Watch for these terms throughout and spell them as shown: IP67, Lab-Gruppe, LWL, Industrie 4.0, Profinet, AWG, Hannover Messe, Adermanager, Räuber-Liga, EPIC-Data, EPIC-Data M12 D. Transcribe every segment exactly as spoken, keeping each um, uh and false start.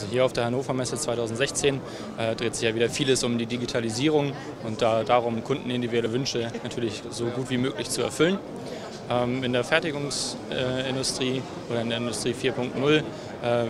Also hier auf der Hannover Messe zweitausendsechzehn äh, dreht sich ja wieder vieles um die Digitalisierung und da, darum, kundenindividuelle Wünsche natürlich so gut wie möglich zu erfüllen. Ähm, in der Fertigungsindustrie äh, oder in der Industrie vier punkt null äh,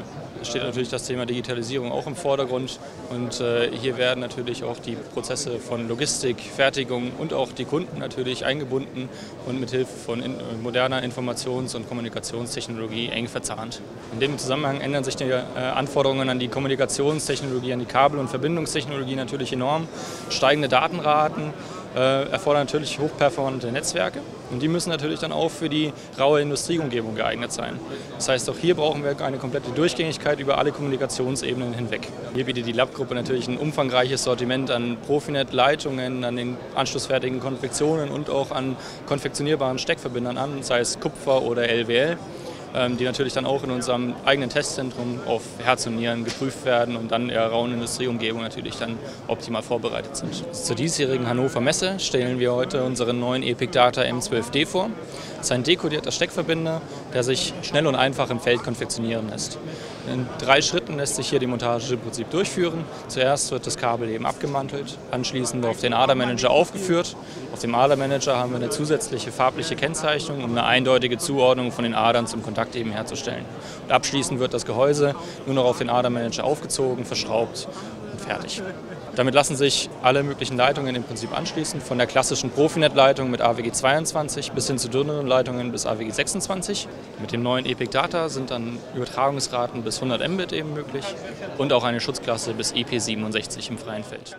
steht natürlich das Thema Digitalisierung auch im Vordergrund und äh, hier werden natürlich auch die Prozesse von Logistik, Fertigung und auch die Kunden natürlich eingebunden und mit Hilfe von in, moderner Informations- und Kommunikationstechnologie eng verzahnt. In dem Zusammenhang ändern sich die äh, Anforderungen an die Kommunikationstechnologie, an die Kabel- und Verbindungstechnologie natürlich enorm. Steigende Datenraten äh, erfordern natürlich hochperformante Netzwerke und die müssen natürlich dann auch für die raue Industrieumgebung geeignet sein. Das heißt, auch hier brauchen wir eine komplette Durchgängigkeit über alle Kommunikationsebenen hinweg. Hier bietet die Lab-Gruppe natürlich ein umfangreiches Sortiment an Profinet-Leitungen, an den anschlussfertigen Konfektionen und auch an konfektionierbaren Steckverbindern an, sei es Kupfer oder L W L, die natürlich dann auch in unserem eigenen Testzentrum auf Herz und Nieren geprüft werden und dann in der rauen Industrieumgebung natürlich dann optimal vorbereitet sind. Zur diesjährigen Hannover Messe stellen wir heute unseren neuen EPIC-Data M zwölf D vor. Es ist ein dekodierter Steckverbinder, der sich schnell und einfach im Feld konfektionieren lässt. In drei Schritten lässt sich hier die Montage im Prinzip durchführen. Zuerst wird das Kabel eben abgemantelt, anschließend auf den Adermanager aufgeführt. Auf dem Adermanager haben wir eine zusätzliche farbliche Kennzeichnung, um eine eindeutige Zuordnung von den Adern zum Kontakt eben herzustellen. Und abschließend wird das Gehäuse nur noch auf den Adermanager aufgezogen, verschraubt und fertig. Damit lassen sich alle möglichen Leitungen im Prinzip anschließen, von der klassischen Profinet-Leitung mit A W G zweiundzwanzig bis hin zu dünneren Leitungen bis A W G sechsundzwanzig. Mit dem neuen EPIC Data sind dann Übertragungsraten bis hundert Mbit eben möglich und auch eine Schutzklasse bis I P siebenundsechzig im freien Feld.